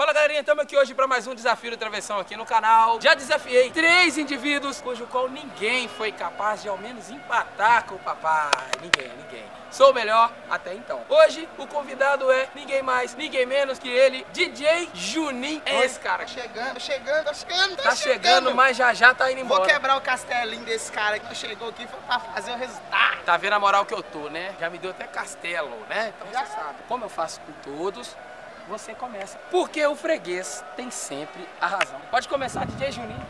Fala galerinha, estamos aqui hoje para mais um desafio de travessão aqui no canal. Já desafiei 3 indivíduos, cujo qual ninguém foi capaz de ao menos empatar com o papai. Ninguém. Sou o melhor até então. Hoje o convidado é ninguém mais, ninguém menos que ele, DJ Juninho. É esse cara. Tá chegando, mas já tá indo embora. Vou quebrar o castelinho desse cara que chegou aqui pra fazer o resultado. Tá vendo a moral que eu tô, né? Já me deu até castelo, né? Então já sabe. Como eu faço com todos, você começa. Porque o freguês tem sempre a razão. Pode começar, DJ Juninho.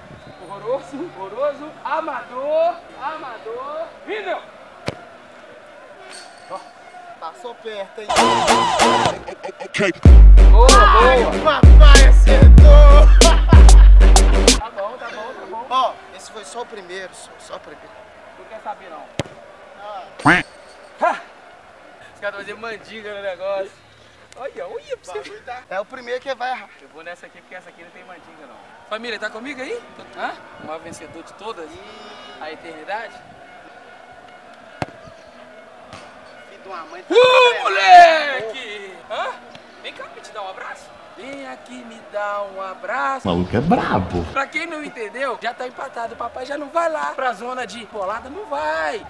Horroroso, amador. Vindo! Ó. Passou perto, hein? Boa, papai acertou! Tá bom. Ó, esse foi só o primeiro, só o primeiro. Não quer saber, não. Os caras vão fazer mandinga no negócio. Olha pra você ver. É o primeiro que vai errar. Eu vou nessa aqui porque essa aqui não tem mandinga, não. Família, tá comigo aí? Hã? O maior vencedor de todas? A eternidade? Filho de uma mãe... Tá moleque! Hã? Vem cá me te dar um abraço. Vem aqui me dar um abraço. O maluco é brabo. Pra quem não entendeu, já tá empatado. O papai já não vai lá pra zona de bolada, não vai.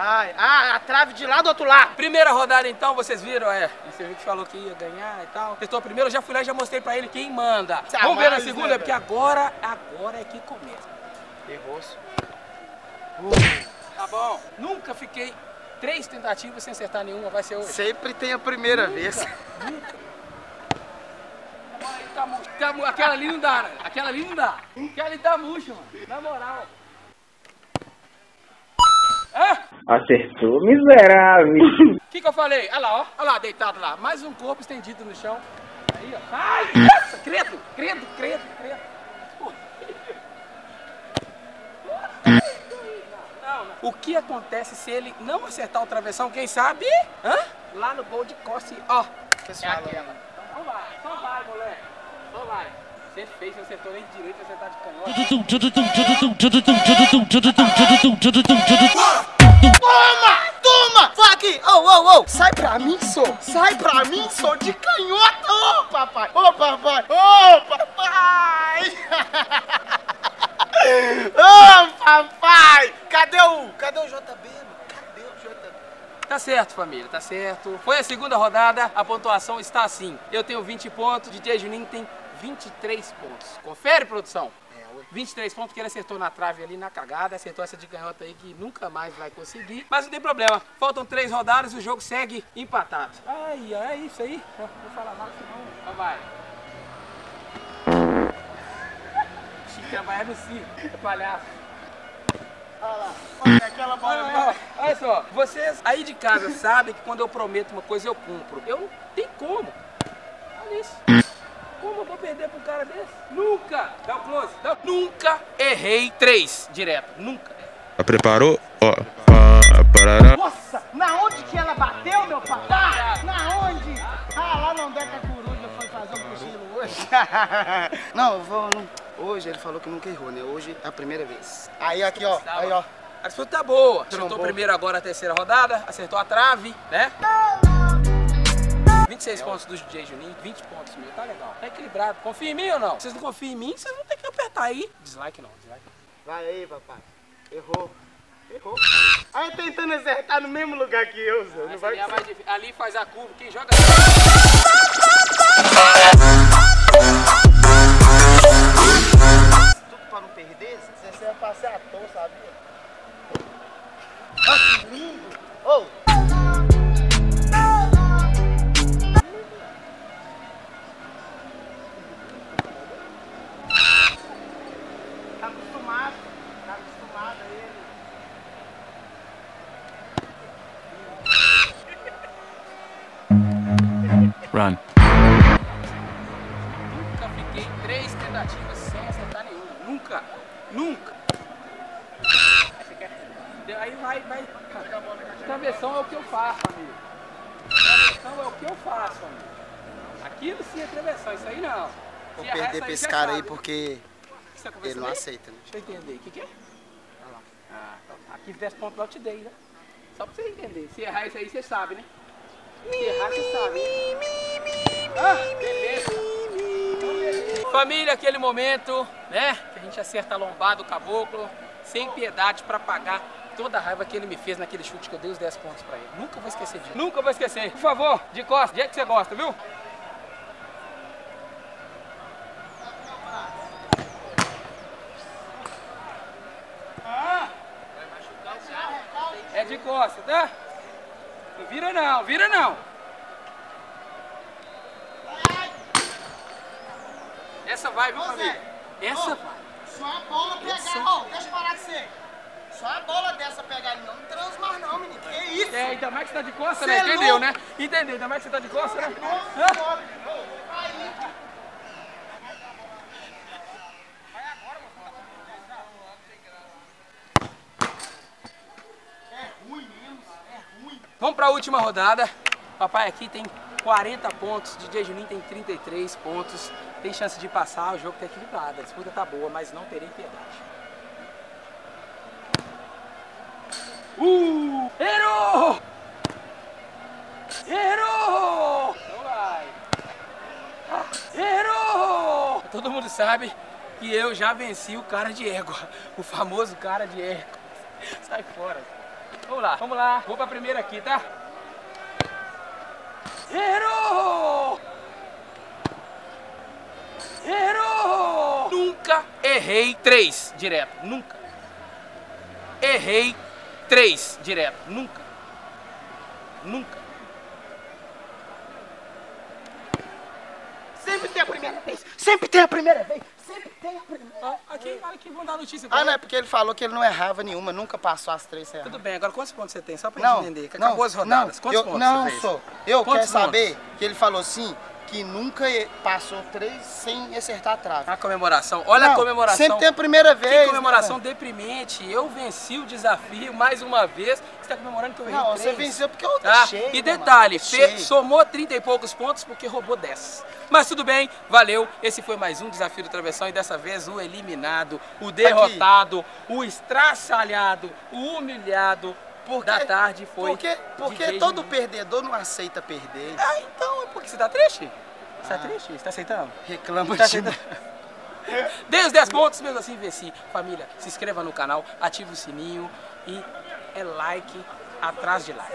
A trave de lá do outro lado. Primeira rodada então, vocês viram, Você viu que falou que ia ganhar e tal. Testou a primeira, eu já fui lá e já mostrei pra ele quem manda. Vamos ver na segunda, né, porque agora é que começa. Errou. Tá bom. Nunca fiquei 3 tentativas sem acertar nenhuma, vai ser hoje. Sempre tem a primeira vez. Aquela ali não dá, né? Aquela ali tá murcha, mano. Na moral. Acertou, miserável. O que eu falei? Olha lá, deitado lá. Mais um corpo estendido no chão. Aí, ó. Ai, nossa, credo. Não. O que acontece se ele não acertar o travessão, quem sabe? Lá no gol de costa, ó. É aquela. Então só vai, moleque. Só vai. Você fez, você acertou nem direito, você tá de canhota. Toma! Vai aqui! Oh! Sai pra mim, sou! De canhota! Ô, papai! Ô, papai! Cadê o Jotabê, mano? Tá certo, família, tá certo. Foi a segunda rodada, a pontuação está assim. Eu tenho 20 pontos, DJ Juninho tem 23 pontos. Confere, produção! 23 pontos que ele acertou na trave ali, na cagada. Acertou essa de canhota aí que nunca mais vai conseguir. Mas não tem problema. Faltam 3 rodadas e o jogo segue empatado. Ai, é isso aí. Não vou falar nada senão. Só vai. Chica, vai no circo. É palhaço. Olha lá, olha aquela bola. Olha só, vocês aí de casa sabem que quando eu prometo uma coisa eu cumpro. Eu não tenho como. Olha isso. Como eu vou perder pro cara desse? Nunca! Dá o close! Nunca errei 3 direto! Nunca! Preparou? Ó! Nossa! Na onde que ela bateu, meu pai? Na onde? Lá não der que a coruja foi fazer um cochilo hoje! Hoje ele falou que nunca errou, né? Hoje é a primeira vez. Aí aqui, ó! Aí, ó! A disputa tá boa! Acertou primeiro agora a terceira rodada, acertou a trave, né? 26 pontos do DJ Juninho, 20 pontos meu, tá legal. Tá equilibrado. Confia em mim ou não? Vocês não confiam em mim, vocês vão ter que apertar aí. Dislike não. Vai aí, papai. Errou. Aí tentando acertar no mesmo lugar que eu, Zé. Não vai ser. Ali faz a curva, quem joga... Tudo pra não perder, você vai passar à toa, sabia? Olha que lindo! Tá acostumado a ele. Run. Nunca fiquei 3 tentativas sem acertar nenhuma. Nunca. Aí vai. Travessão é o que eu faço, amigo. Aquilo sim é travessão, isso aí não. Vou perder pra esse cara aí porque... Ele não aceita, né? Deixa eu entender. O que é? Olha lá. Aqui 10 pontos lá eu te dei, né? Só pra você entender. Se errar isso aí, você sabe, né? Família, aquele momento, né? Que a gente acerta a lombada do caboclo, sem piedade, pra pagar toda a raiva que ele me fez naquele chute que eu dei os 10 pontos pra ele. Nunca vou esquecer disso. Nunca vou esquecer. Por favor, de costas, do jeito que você gosta, viu? É de costas, tá? Não vira não, vira não. Essa vai, viu, família? Essa vai. Só a bola pegar, ó, deixa eu parar de ser. Só a bola dessa pegar ali, não transmar não, menino, que isso? É, ainda mais que você tá de costas, né? Entendeu, né? Entendeu, ainda mais que você tá de costas, né? Vamos para a última rodada. Papai aqui tem 40 pontos, DJ Juninho tem 33 pontos. Tem chance de passar, o jogo tá equilibrado. A disputa tá boa, mas não terei piedade. Errou! Errou! Não vai! Errou! Todo mundo sabe que eu já venci o cara de égua. O famoso cara de égua. Sai fora. Vamos lá, vamos lá. Vou pra primeira aqui, tá? Errou! Errou! Nunca errei 3 direto, nunca. Errei 3 direto, nunca. Nunca. Sempre tem a primeira vez, sempre tem a primeira vez. Aqui, olha que vão dar notícia. Ah, não, é porque ele falou que ele não errava nenhuma, nunca passou as 3 certas. Tudo bem, agora quantos pontos você tem? Só pra gente entender, que acabou as rodadas. Quantos pontos você fez? Eu quero saber que ele falou assim, que nunca passou 3 sem acertar a trave. A comemoração, olha a comemoração. Sempre tem a primeira vez. Que comemoração deprimente, eu venci o desafio mais uma vez. Você tá comemorando que eu errei 3? Não, você venceu porque eu deixei. E detalhe, Fê somou 30 e poucos pontos porque roubou 10. Mas tudo bem, valeu. Esse foi mais um Desafio do Travessão e dessa vez o eliminado, o derrotado, o estraçalhado, o humilhado da tarde foi... Porque todo perdedor não aceita perder. Ah, então é porque você tá triste? Você tá triste? Você tá aceitando? Reclama de mim. Dei os 10 pontos, mesmo assim venci. Família, se inscreva no canal, ative o sininho e é like atrás de like.